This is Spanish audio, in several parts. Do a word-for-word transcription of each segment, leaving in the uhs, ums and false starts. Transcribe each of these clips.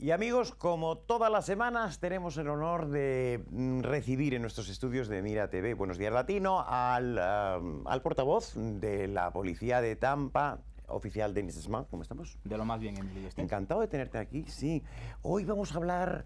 Y amigos, como todas las semanas, tenemos el honor de recibir en nuestros estudios de Mira T V, Buenos Días Latino, al, uh, al portavoz de la policía de Tampa, oficial Dennis Smith. ¿Cómo estamos? De lo más bien, Emilio. Encantado de tenerte aquí, sí. Hoy vamos a hablar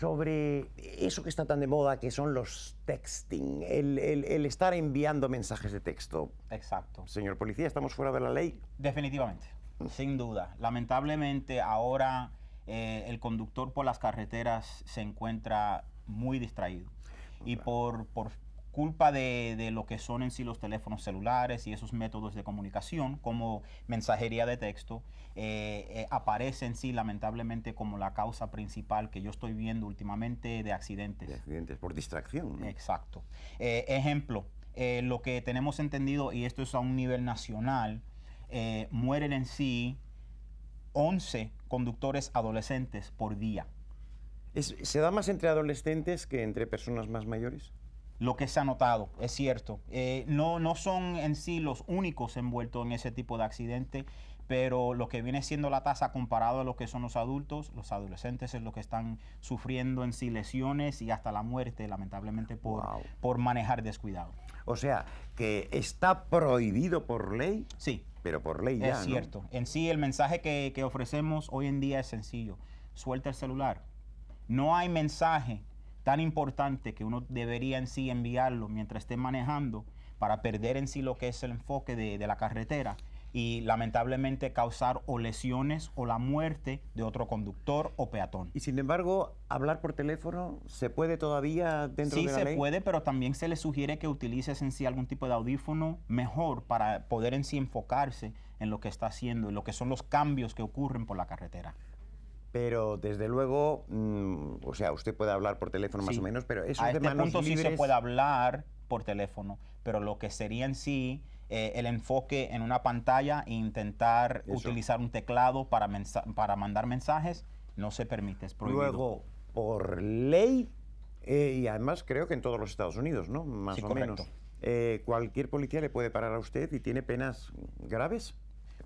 sobre eso que está tan de moda, que son los texting, el, el, el estar enviando mensajes de texto. Exacto. Señor policía, ¿estamos fuera de la ley? Definitivamente, sin duda. Lamentablemente, ahora Eh, el conductor por las carreteras se encuentra muy distraído. Claro. Y por, por culpa de, de lo que son en sí los teléfonos celulares y esos métodos de comunicación como mensajería de texto, eh, eh, aparece en sí lamentablemente como la causa principal que yo estoy viendo últimamente de accidentes. De accidentes por distracción, ¿no? Exacto. Eh, ejemplo, eh, lo que tenemos entendido, y esto es a un nivel nacional, eh, mueren en sí once conductores adolescentes por día. ¿Es, ¿Se da más entre adolescentes que entre personas más mayores? Lo que se ha notado, es cierto. Eh, no, no son en sí los únicos envueltos en ese tipo de accidente, pero lo que viene siendo la tasa comparado a lo que son los adultos, los adolescentes es lo que están sufriendo en sí lesiones y hasta la muerte, lamentablemente, por, wow. por manejar descuidado. O sea, que está prohibido por ley. Sí. Pero por ley ya, es cierto. ¿No? En sí, el mensaje que, que ofrecemos hoy en día es sencillo. Suelta el celular. No hay mensaje tan importante que uno debería en sí enviarlo mientras esté manejando para perder en sí lo que es el enfoque de, de la carretera y lamentablemente causar o lesiones o la muerte de otro conductor o peatón. Y sin embargo, hablar por teléfono, ¿se puede todavía dentro sí, de la ley? Sí, se puede, pero también se le sugiere que utilices en sí algún tipo de audífono mejor para poder en sí enfocarse en lo que está haciendo, en lo que son los cambios que ocurren por la carretera. Pero desde luego, mm, o sea, usted puede hablar por teléfono sí. más o menos, pero eso de manos libres... A este punto sí se puede hablar por teléfono, pero lo que sería en sí... Eh, el enfoque en una pantalla e intentar Eso. utilizar un teclado para, mensa para mandar mensajes no se permite, es prohibido. Luego, por ley, eh, y además creo que en todos los Estados Unidos, ¿no? Más sí, o correcto. menos. Eh, ¿Cualquier policía le puede parar a usted y tiene penas graves?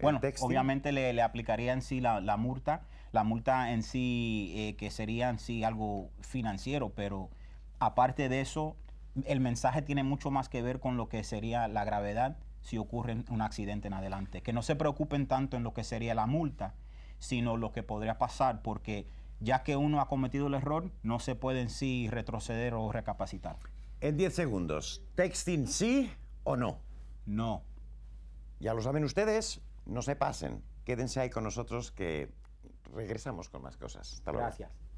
Bueno, obviamente le, le aplicaría en sí la, la multa, la multa en sí eh, que sería en sí algo financiero, pero aparte de eso, el mensaje tiene mucho más que ver con lo que sería la gravedad si ocurre un accidente en adelante. Que no se preocupen tanto en lo que sería la multa, sino lo que podría pasar, porque ya que uno ha cometido el error, no se puede en sí retroceder o recapacitar. En diez segundos, ¿texting sí o no? No. Ya lo saben ustedes, no se pasen. Quédense ahí con nosotros que regresamos con más cosas. Hasta luego. Gracias.